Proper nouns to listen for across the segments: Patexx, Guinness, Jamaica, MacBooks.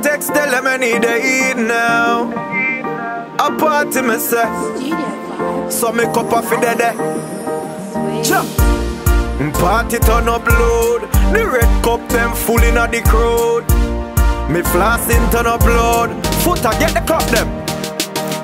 Patexx, tell them I need to eat now. A party myself, so me cup off in the day. Jump. Party turn up load, the red cup them full in the crowd. Me flossing turn up load, foot I get the cup them.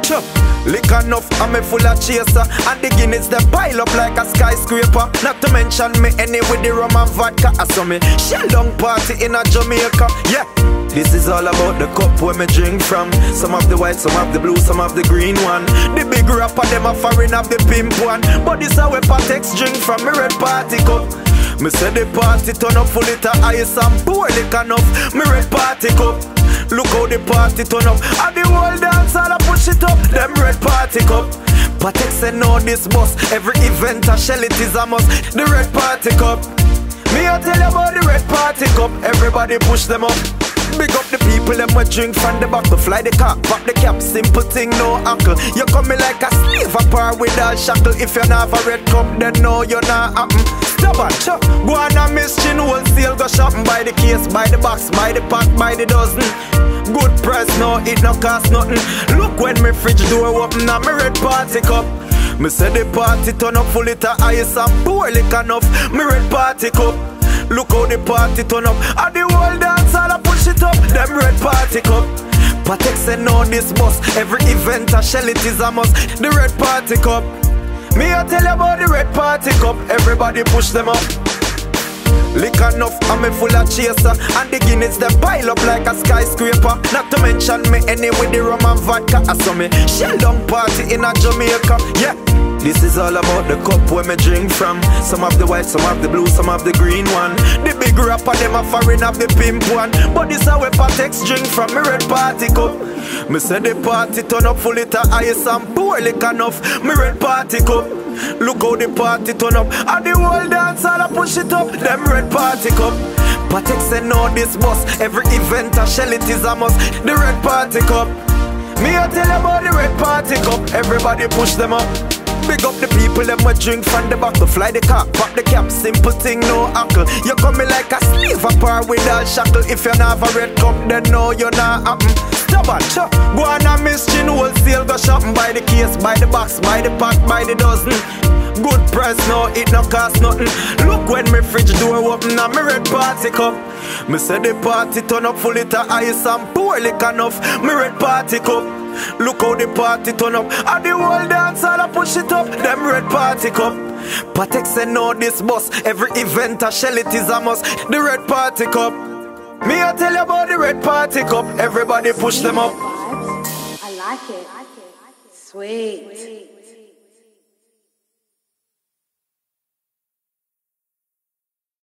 Jump. Lick enough and me full of chaser, and the Guinness they pile up like a skyscraper. Not to mention me any with the rum and vodka. I saw me shell long party in a Jamaica. Yeah, this is all about the cup where me drink from. Some of the white, some of the blue, some of the green one. The big rapper them a foreign of the pimp one, but this a where Patexx drink from me red party cup. Me say the party turn up full liter ice and pour lick enough, me red party cup. Look how the party turn up, and the whole dance all I push it up, them red party cup. Patexx and all this bus, every event I shell it is a must, the red party cup. Me I tell you about the red party cup, everybody push them up. Big up the people, them a drink from the bottle, fly the cap, pop the cap, simple thing, no uncle. You coming like a slave apart with a shackle, if you not have a red cup, then no you not happen. Go on and miss chin wholesale, go shopping. Buy the case, buy the box, buy the pack, buy the dozen. Good price, no, it no cost nothing. Look when me fridge door open and me red party cup. Me say the party turn up full liter ice and pour liquor enough, me red party cup. Look how the party turn up, and the whole dance all I push it up, them red party cup. Patexx and all this bus, every event I shell it is a must, the red party cup. Me I tell you about the red party cup, everybody push them up. Lick enough and me full of chaser, and the Guinness they pile up like a skyscraper. Not to mention me any with the rum and vodka. I saw me shell down party in a Jamaica. Yeah, this is all about the cup where me drink from. Some of the white, some of the blue, some of the green one. The big rapper them a foreign of the pimp one, but this a where Patexx drink from me red party cup. Me say the party turn up full liter ice and pour liquor enough, me red party cup. Look how the party turn up, and the whole dance all I push it up, them red party cup. Patexx and all this bus, every event I shell it is a must, the red party cup. Me I tell you about the red party cup, everybody push them up. Big up the people them a drink from the bottle, fly the cap, pop the cap, simple thing, no uncle. You coming like a slave apart with a shackle, if you not have a red cup, then no you not happen. Go on and miss chin wholesale, go shopping. Buy the case, buy the box, buy the pack, buy the dozen. Good price, no, it no cost nothing. Look when me fridge door open and me red party cup. Me say the party turn up full liter ice and pour liquor enough, me red party cup. Look how the party turn up, and the whole dance all I push it up, them red party cup. Patexx and all this bus, every event I shell it is a must, the red party cup. Me I tell you about the red party cup, everybody push them up. I like it. Sweet.